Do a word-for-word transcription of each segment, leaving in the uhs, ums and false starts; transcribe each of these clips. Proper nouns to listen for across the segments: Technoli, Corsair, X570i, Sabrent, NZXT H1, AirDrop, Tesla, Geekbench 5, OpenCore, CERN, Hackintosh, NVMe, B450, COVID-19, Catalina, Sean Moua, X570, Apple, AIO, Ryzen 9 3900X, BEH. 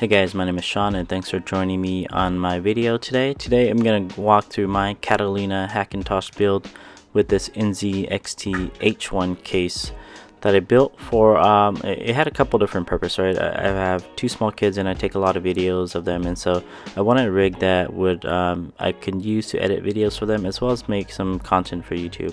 Hey guys, my name is Sean and thanks for joining me on my video today. Today I'm going to walk through my Catalina Hackintosh build with this N Z X T H one case that I built for, um, it had a couple different purposes, right? I have two small kids and I take a lot of videos of them, and so I wanted a rig that would um, I can use to edit videos for them as well as make some content for YouTube.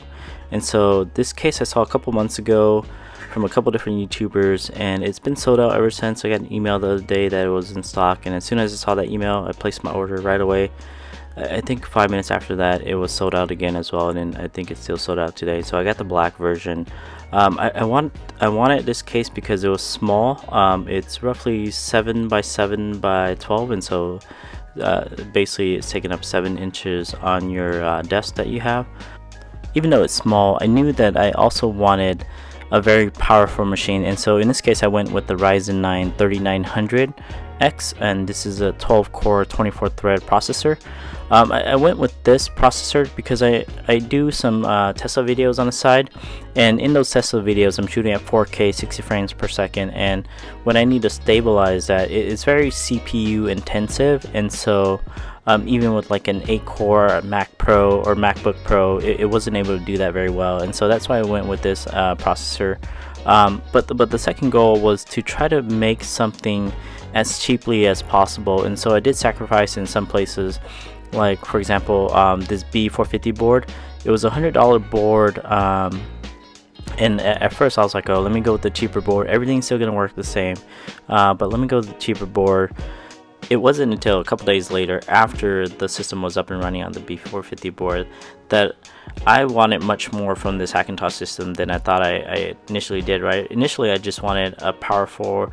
And so this case I saw a couple months ago from a couple different YouTubers, and it's been sold out ever since. I got an email the other day that it was in stock, and as soon as I saw that email I placed my order right away. I think five minutes after that it was sold out again as well, and then I think it's still sold out today. So I got the black version. Um, I, I want I wanted this case because it was small. Um, it's roughly seven by seven by twelve, and so uh, basically it's taking up seven inches on your uh, desk that you have. Even though it's small, I knew that I also wanted a very powerful machine, and so in this case I went with the Ryzen nine thirty-nine hundred X, and this is a twelve core twenty-four thread processor. um, I, I went with this processor because I, I do some uh, Tesla videos on the side, and in those Tesla videos I'm shooting at four K sixty frames per second, and when I need to stabilize that, it, it's very C P U intensive. And so Um, even with like an eight core Mac Pro or MacBook Pro, it, it wasn't able to do that very well, and so that's why I went with this uh, processor. Um, but the, but the second goal was to try to make something as cheaply as possible, and so I did sacrifice in some places. Like for example, um, this B four fifty board. It was a hundred dollar board. Um, And at first I was like, oh, let me go with the cheaper board. Everything's still gonna work the same, uh, but let me go with the cheaper board. It wasn't until a couple days later, after the system was up and running on the B four fifty board, that I wanted much more from this Hackintosh system than I thought I, I initially did, right? Initially, I just wanted a powerful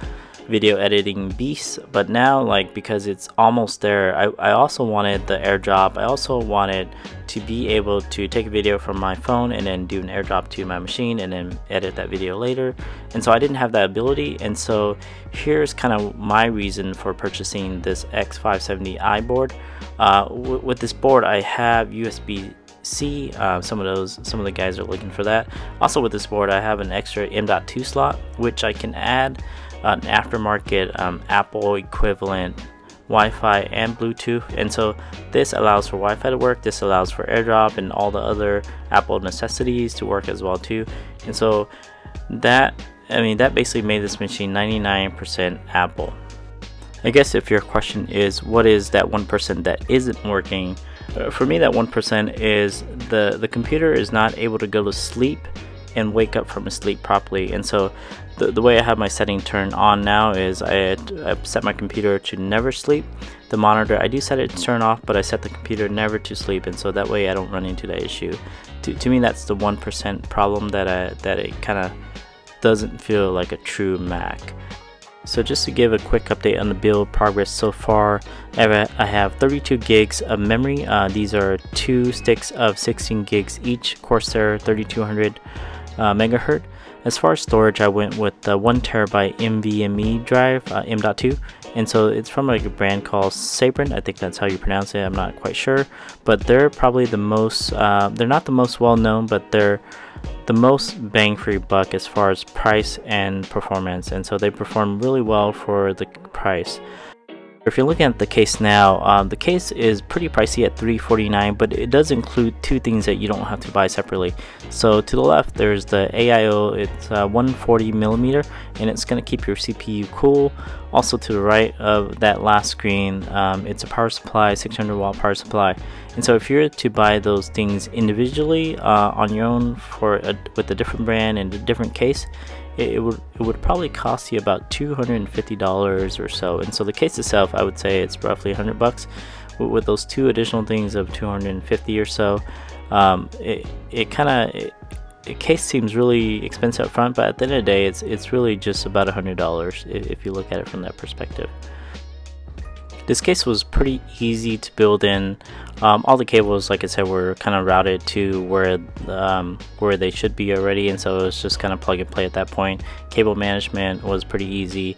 video editing beast, but now, like, because it's almost there, I, I also wanted the AirDrop. I also wanted to be able to take a video from my phone and then do an AirDrop to my machine and then edit that video later, and so I didn't have that ability. And so here's kind of my reason for purchasing this X five seventy i board. Uh, with this board I have U S B C. Uh, some of those some of the guys are looking for that. Also with this board I have an extra M dot two slot, which I can add an aftermarket um, Apple equivalent Wi-Fi and Bluetooth, and so this allows for Wi-Fi to work, this allows for AirDrop and all the other Apple necessities to work as well too. And so that, I mean, that basically made this machine ninety-nine percent Apple. I guess if your question is what is that one percent that isn't working, uh, for me that one percent is the the computer is not able to go to sleep and wake up from sleep properly. And so the, the way I have my setting turned on now is I, I set my computer to never sleep. The monitor, I do set it to turn off, but I set the computer never to sleep, and so that way I don't run into that issue. To, to me, that's the one percent problem, that I, that it kind of doesn't feel like a true Mac. So just to give a quick update on the build progress so far, I have thirty-two gigs of memory. Uh, these are two sticks of sixteen gigs each, Corsair thirty-two hundred Uh, megahertz. As far as storage, I went with the one terabyte N V M e drive, uh, M dot two, and so it's from like a brand called Sabrent. I think that's how you pronounce it. I'm not quite sure, but they're probably the most. Uh, they're not the most well known, but they're the most bang for your buck as far as price and performance, and so they perform really well for the price. If you're looking at the case now, um, the case is pretty pricey at three forty-nine, but it does include two things that you don't have to buy separately. So to the left, there's the A I O. It's uh, one forty millimeter, and it's going to keep your C P U cool. Also to the right of that last screen, um, it's a power supply, six hundred watt power supply. And so if you're to buy those things individually uh, on your own for a, with a different brand and a different case, It would, it would probably cost you about two hundred fifty dollars or so. And so the case itself, I would say it's roughly one hundred bucks. With those two additional things of two hundred fifty or so, um, it, it kind of, a case seems really expensive up front, but at the end of the day, it's, it's really just about one hundred dollars if you look at it from that perspective. This case was pretty easy to build in. Um, all the cables, like I said, were kind of routed to where um, where they should be already, and so it was just kind of plug and play at that point. Cable management was pretty easy,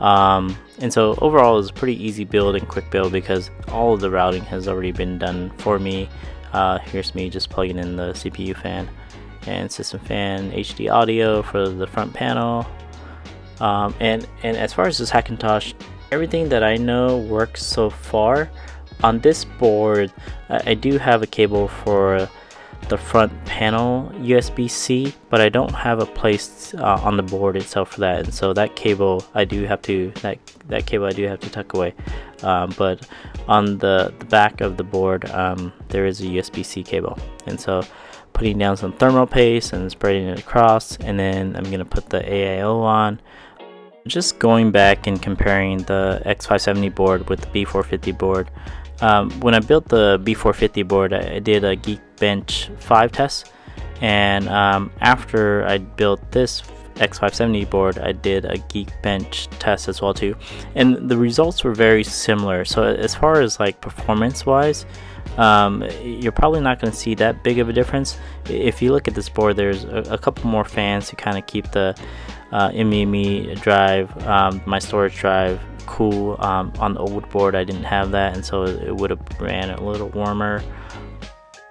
um, and so overall it was a pretty easy build and quick build because all of the routing has already been done for me. Uh, here's me just plugging in the C P U fan and system fan, H D audio for the front panel, um, and and as far as this Hackintosh Everything that I know works so far. On this board, I do have a cable for the front panel U S B C, but I don't have a place uh, on the board itself for that, and so that cable I do have to that that cable I do have to tuck away. Um, but on the, the back of the board, um, there is a U S B C cable, and so putting down some thermal paste and spreading it across, and then I'm gonna put the A I O on. Just going back and comparing the X five seventy board with the B four fifty board. Um, when I built the B four fifty board, I did a Geekbench five test, and um, after I built this X five seventy board, I did a Geekbench test as well too, and the results were very similar. So as far as like performance wise, um, you're probably not going to see that big of a difference. If you look at this board, there's a, a couple more fans to kind of keep the uh, N V M e drive, um, my storage drive, cool. Um, on the old board I didn't have that, and so it would have ran a little warmer.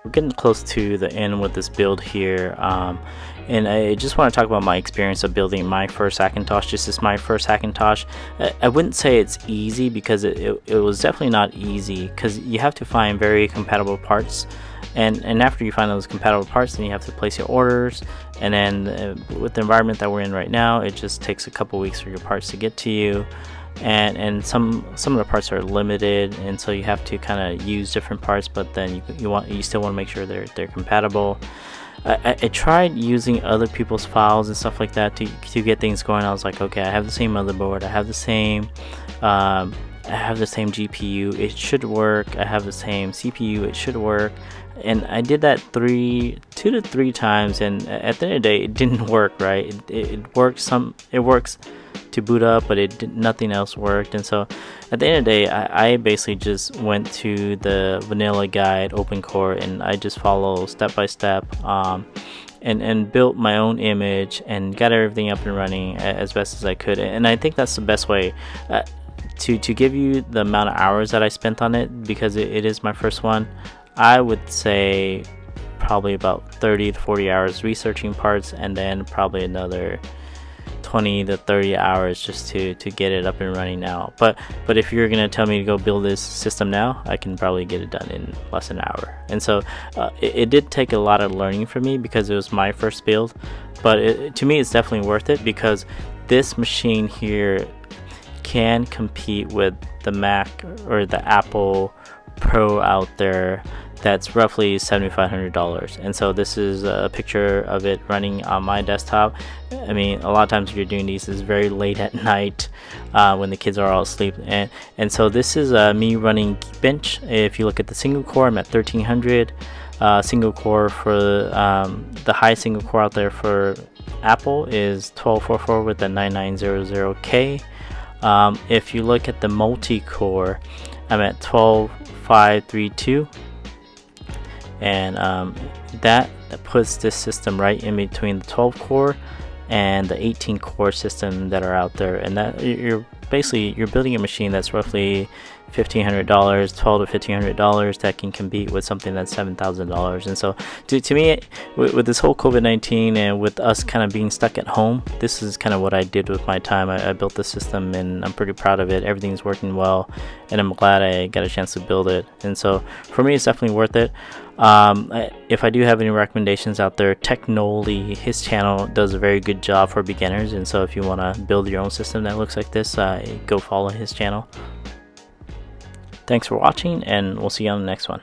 We're getting close to the end with this build here, um, and I just want to talk about my experience of building my first Hackintosh. This is my first Hackintosh. I, I wouldn't say it's easy, because it, it, it was definitely not easy, because you have to find very compatible parts, and and after you find those compatible parts, then you have to place your orders, and then uh, with the environment that we're in right now, it just takes a couple weeks for your parts to get to you. And, and some some of the parts are limited, and so you have to kind of use different parts, but then you, you want you still want to make sure they're they're compatible. I, I tried using other people's files and stuff like that to, to get things going. I was like, okay, I have the same motherboard, I have the same um, I have the same G P U, it should work, I have the same C P U, it should work. And I did that three two to three times, and at the end of the day, it didn't work right. It, it, it worked some it works to boot up, but it did, nothing else worked. And so at the end of the day, I, I basically just went to the vanilla guide OpenCore, and I just follow step by step, um, and and built my own image and got everything up and running as best as I could. And I think that's the best way uh, to to give you the amount of hours that I spent on it, because it, it is my first one. I would say probably about thirty to forty hours researching parts, and then probably another twenty to thirty hours just to to get it up and running now. But but if you're gonna tell me to go build this system now, I can probably get it done in less than an hour. And so uh, it, it did take a lot of learning for me, because it was my first build. But it, to me, it's definitely worth it, because this machine here can compete with the Mac or the Apple Pro out there. That's roughly seventy-five hundred dollars, and so this is a picture of it running on my desktop. I mean, a lot of times if you're doing these, it's very late at night uh, when the kids are all asleep, and and so this is uh, me running Geekbench. If you look at the single core, I'm at thirteen hundred uh, single core for um, the high single core out there for Apple is twelve forty-four with the ninety-nine hundred K. Um, if you look at the multi-core, I'm at twelve five thirty-two, and um, that puts this system right in between the twelve core and the eighteen core system that are out there. And that you're basically you're building a machine that's roughly fifteen hundred dollars, twelve to fifteen hundred dollars, that can compete with something that's seven thousand dollars. And so to, to me, with, with this whole COVID nineteen and with us kind of being stuck at home, this is kind of what I did with my time. I, I built the system, and I'm pretty proud of it. Everything's working well, and I'm glad I got a chance to build it. And so for me, it's definitely worth it. Um, if I do have any recommendations out there, Technoli, his channel does a very good job for beginners. And so if you want to build your own system that looks like this, uh, go follow his channel. Thanks for watching, and we'll see you on the next one.